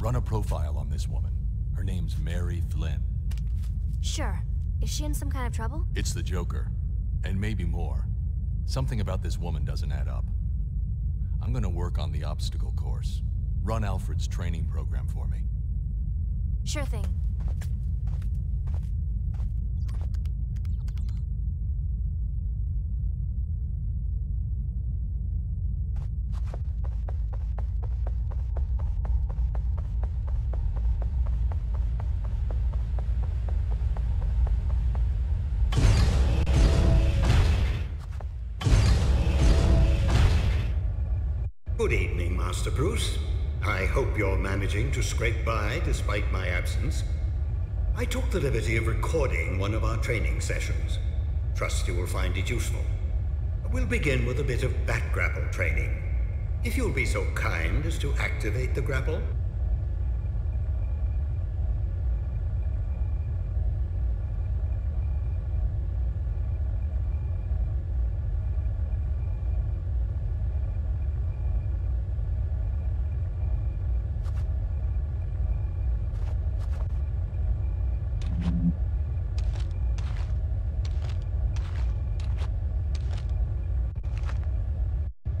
I've run a profile on this woman. Her name's Mary Flynn. Sure. Is she in some kind of trouble? It's the Joker. And maybe more. Something about this woman doesn't add up. I'm gonna work on the obstacle course. Run Alfred's training program for me. Sure thing. Good evening, Master Bruce. I hope you're managing to scrape by despite my absence. I took the liberty of recording one of our training sessions. Trust you will find it useful. We'll begin with a bit of bat grapple training. If you'll be so kind as to activate the grapple.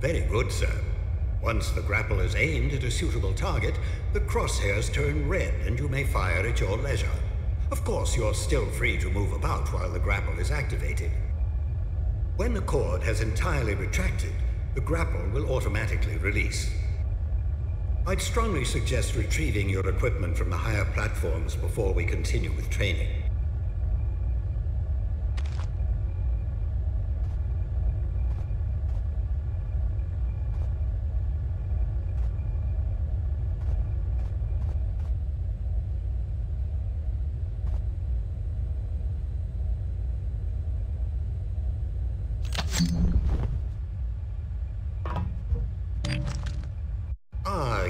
Very good, sir. Once the grapple is aimed at a suitable target, the crosshairs turn red and you may fire at your leisure. Of course, you're still free to move about while the grapple is activated. When the cord has entirely retracted, the grapple will automatically release. I'd strongly suggest retrieving your equipment from the higher platforms before we continue with training.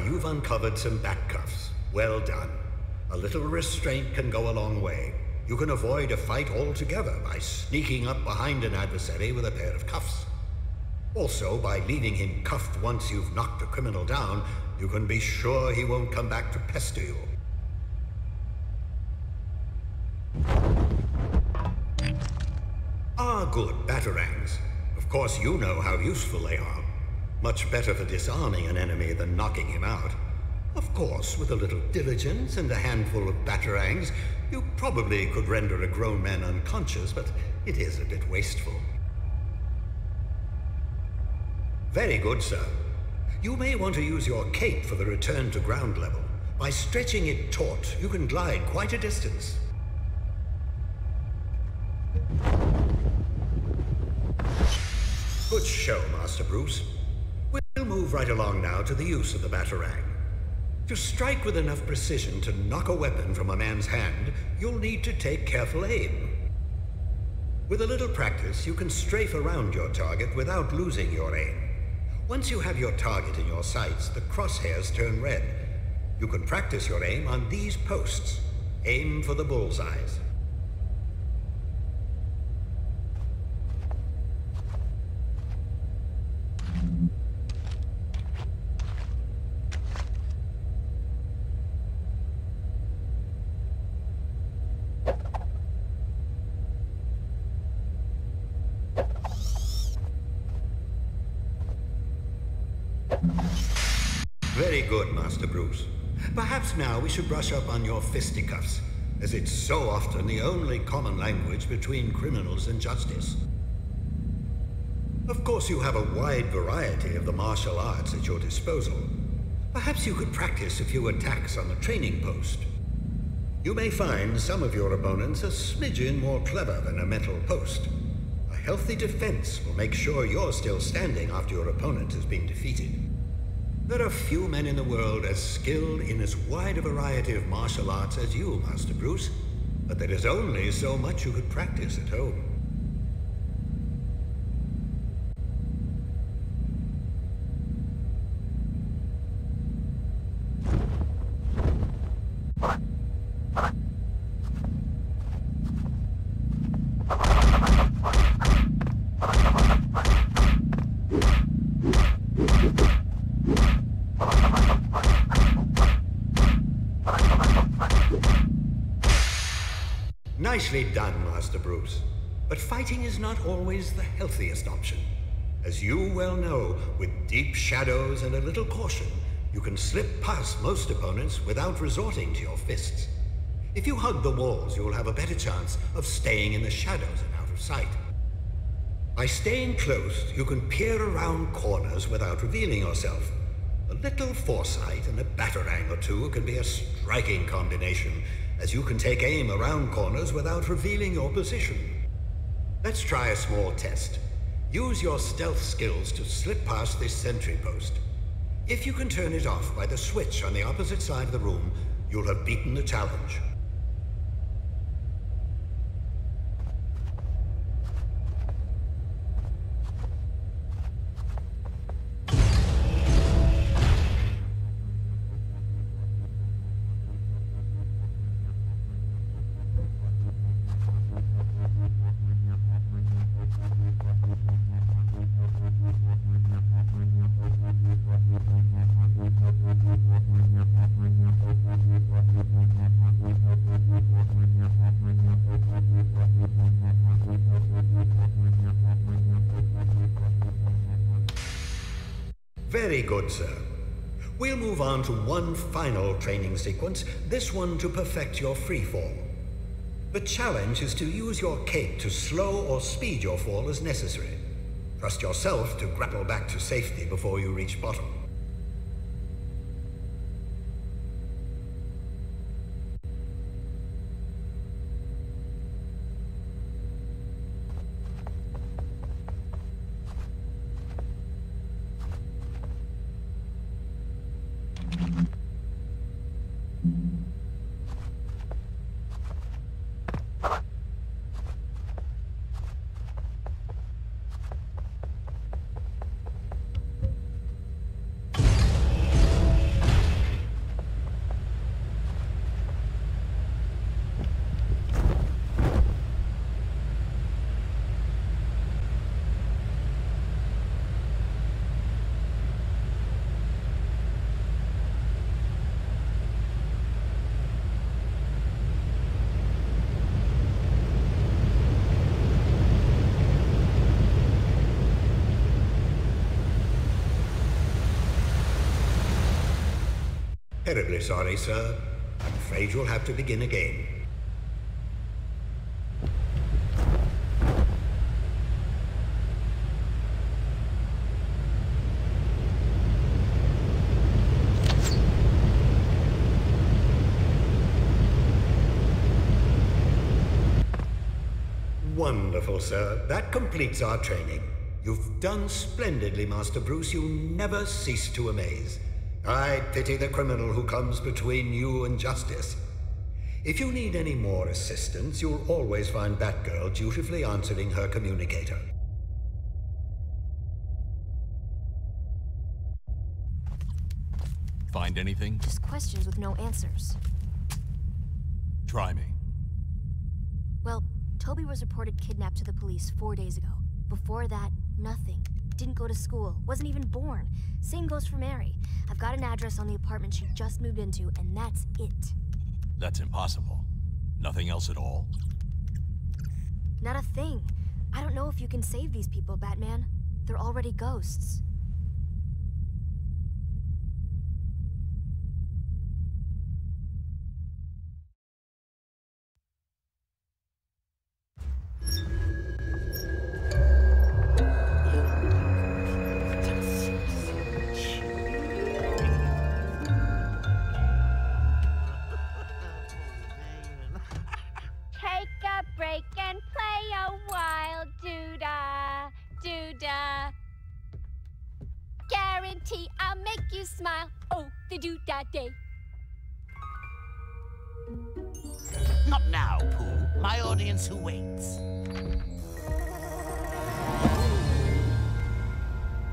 You've uncovered some bat cuffs. Well done. A little restraint can go a long way. You can avoid a fight altogether by sneaking up behind an adversary with a pair of cuffs. Also, by leaving him cuffed once you've knocked a criminal down, you can be sure he won't come back to pester you. Good, batarangs. Of course, you know how useful they are. Much better for disarming an enemy than knocking him out. Of course, with a little diligence and a handful of batarangs, you probably could render a grown man unconscious, but it is a bit wasteful. Very good, sir. You may want to use your cape for the return to ground level. By stretching it taut, you can glide quite a distance. Good show, Master Bruce. We'll move right along now to the use of the batarang. To strike with enough precision to knock a weapon from a man's hand, you'll need to take careful aim. With a little practice, you can strafe around your target without losing your aim. Once you have your target in your sights, the crosshairs turn red. You can practice your aim on these posts. Aim for the bullseyes. Very good, Master Bruce. Perhaps now we should brush up on your fisticuffs, as it's so often the only common language between criminals and justice. Of course, you have a wide variety of the martial arts at your disposal. Perhaps you could practice a few attacks on the training post. You may find some of your opponents a smidgen more clever than a metal post. A healthy defense will make sure you're still standing after your opponent has been defeated. There are few men in the world as skilled in as wide a variety of martial arts as you, Master Bruce, but there is only so much you could practice at home. Nicely done, Master Bruce. But fighting is not always the healthiest option. As you well know, with deep shadows and a little caution, you can slip past most opponents without resorting to your fists. If you hug the walls, you'll have a better chance of staying in the shadows and out of sight. By staying close, you can peer around corners without revealing yourself. A little foresight and a batarang or two can be a striking combination, as you can take aim around corners without revealing your position. Let's try a small test. Use your stealth skills to slip past this sentry post. If you can turn it off by the switch on the opposite side of the room, you'll have beaten the challenge. Very good, sir. We'll move on to one final training sequence, this one to perfect your free fall. The challenge is to use your cape to slow or speed your fall as necessary. Trust yourself to grapple back to safety before you reach bottom. Terribly sorry, sir. I'm afraid you'll have to begin again. Wonderful, sir. That completes our training. You've done splendidly, Master Bruce. You never cease to amaze. I pity the criminal who comes between you and justice. If you need any more assistance, you'll always find Batgirl dutifully answering her communicator. Find anything? Just questions with no answers. Try me. Well, Toby was reported kidnapped to the police 4 days ago. Before that, nothing. Didn't go to school, wasn't even born. Same goes for Mary. I've got an address on the apartment she just moved into, and that's it. That's impossible. Nothing else at all? Not a thing. I don't know if you can save these people, Batman. They're already ghosts. Day. Not now, Pooh. My audience who waits.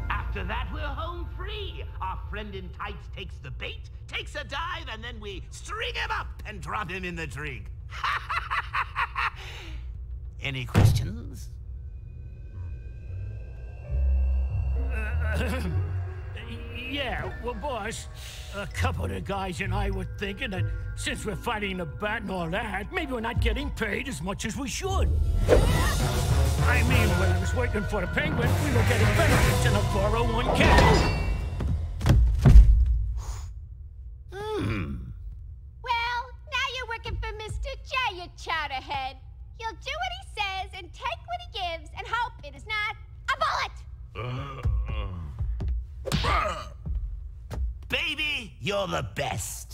After that, we're home free. Our friend in tights takes the bait, takes a dive, and then we string him up and drop him in the drink. Any questions? Yeah, well, boss, a couple of the guys and I were thinking that since we're fighting the bat and all that, maybe we're not getting paid as much as we should. I mean, when I was working for the Penguin, we were getting benefits in a 401k. Well, now you're working for Mr. J, you chowderhead. You'll do what he says and take what he gives and hope it is not a bullet. Baby, you're the best.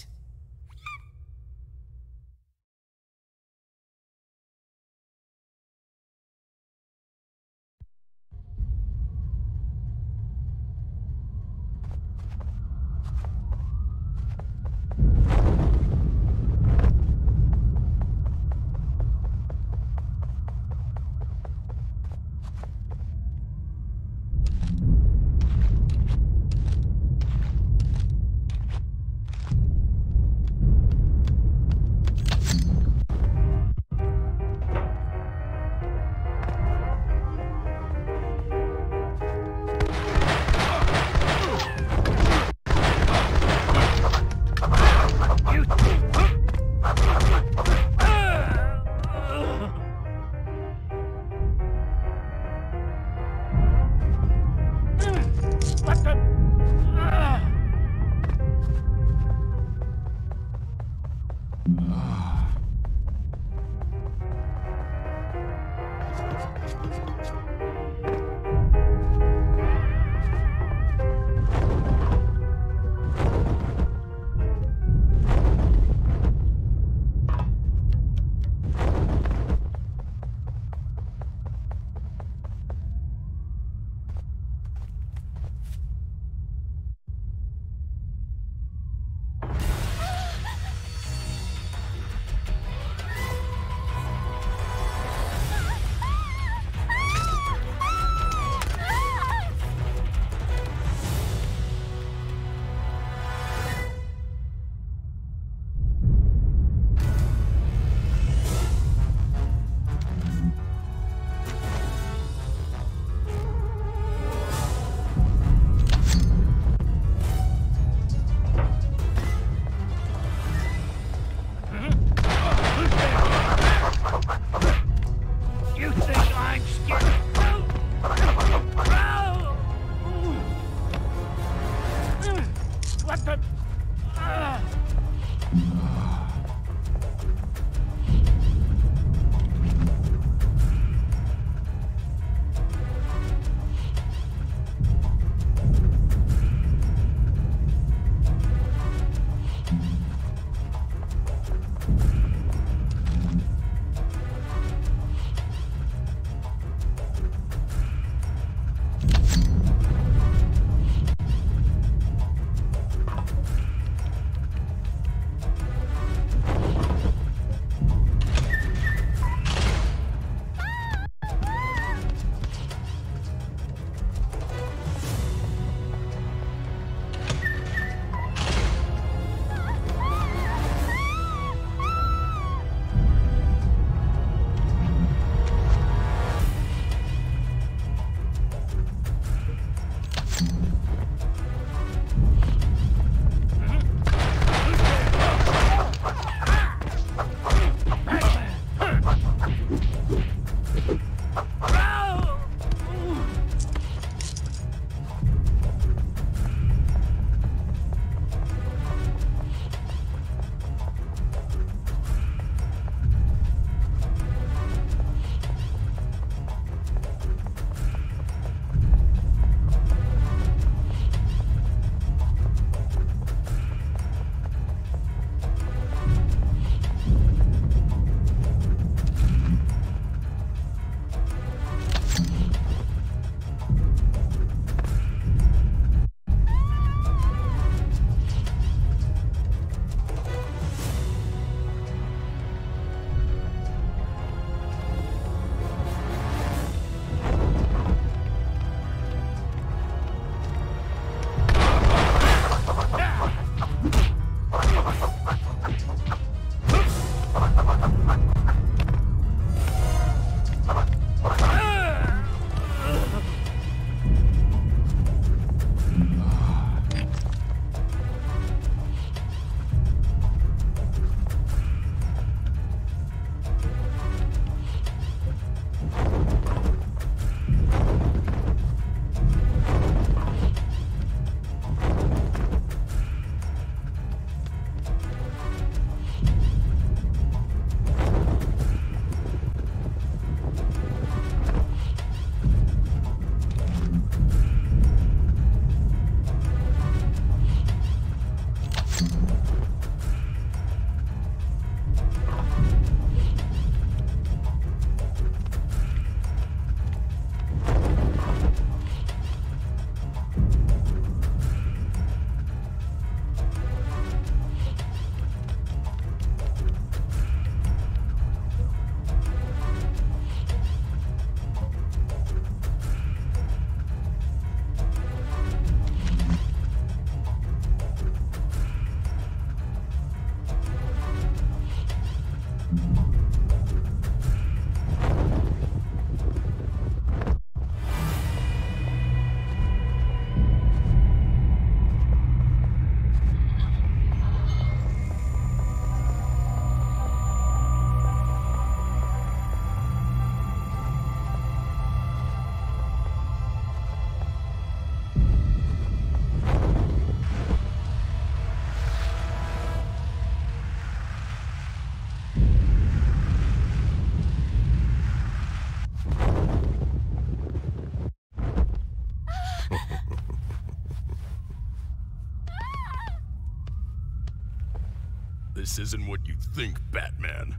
This isn't what you think, Batman.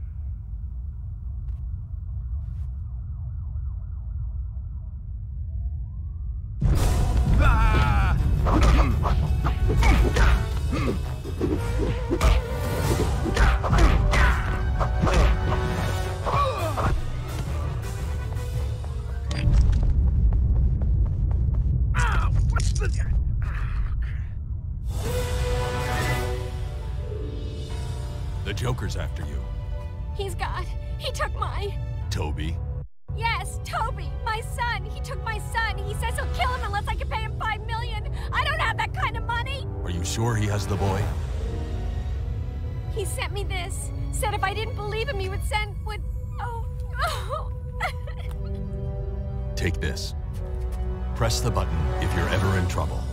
The Joker's after you. He's God. He took my... Toby? Yes, Toby, my son. He took my son. He says he'll kill him unless I can pay him $5 million. I don't have that kind of money. Are you sure he has the boy? He sent me this. Said if I didn't believe him, he would send... Oh. Take this. Press the button if you're ever in trouble.